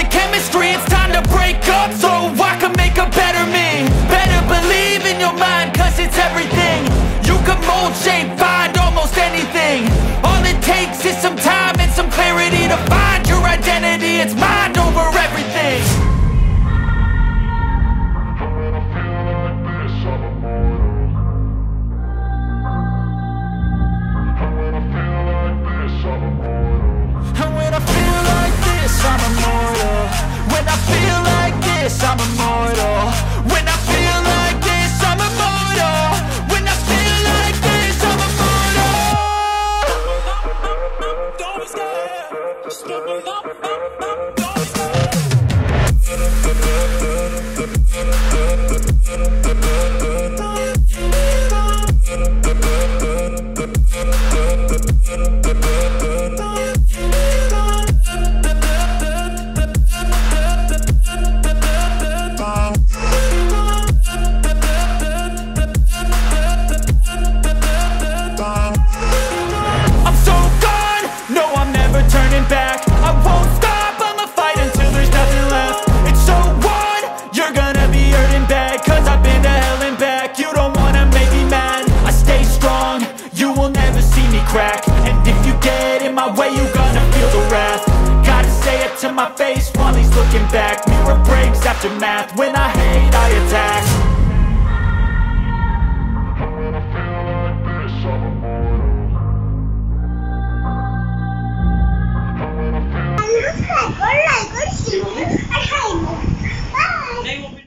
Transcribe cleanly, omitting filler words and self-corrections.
the chemistry. It's time to break up so I can make a better me. Better believe in your mind, cause it's everything. You can mold, shape, find almost anything. All it takes is some time and some clarity to find your identity. It's mind over everything. I'm immortal. When I feel like this, I'm immortal. When I feel like this, I'm immortal. Don't be scared. Stupid up. Aftermath when I